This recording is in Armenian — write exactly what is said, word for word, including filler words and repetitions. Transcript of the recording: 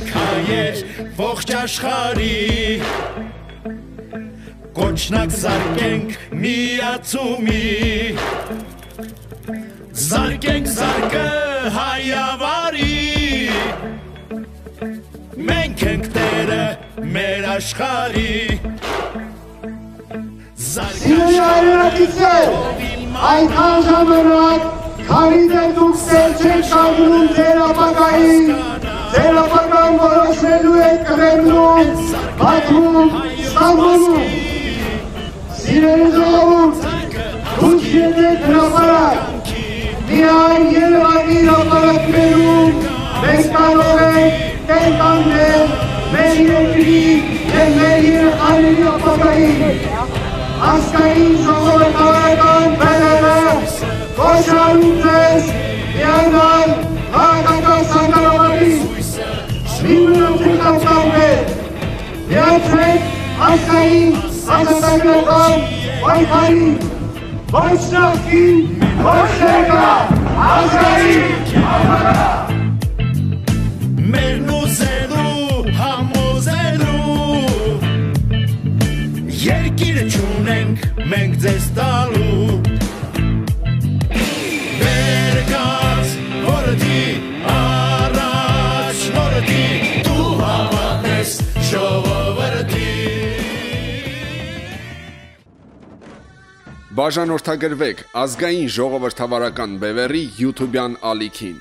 Afrikayes ողջ աշխարհի Կոչնակ զարկենք միացումի Զարկենք զարկը հայավարի Մենք ենք տերը մեր աշխարհի Զարկենք Քարիներ դուք սեր չեք շարժվում ձեր ապագային, ձեր ապագան որոշելու եք Կրեմլում, Բաքվում, Ստամբուլում։ Սիրելի ժողովուրդ, դուք եկեք հրապարակ, միայն Երևանի հրապարակներում մենք կարող ենք կյանք տանել մեր երկրի և մեր երեխաների ապագային։ Ազգային ժողովրդավարական բևեռը Koşarım ses, yanar, hakaka sanaramayız. Bilmiyorum tıkaktan ve gerçek asayın, asaklardan baykayın. Başlak ki, başlaka, asayın, asaka. Mernu zeru, hamu zeru. Yerkire çunenk, menk zestalu. Բաժանորդագրվեք ազգային ժողովրդավարական բևեռի YouTube-յան ալիքին։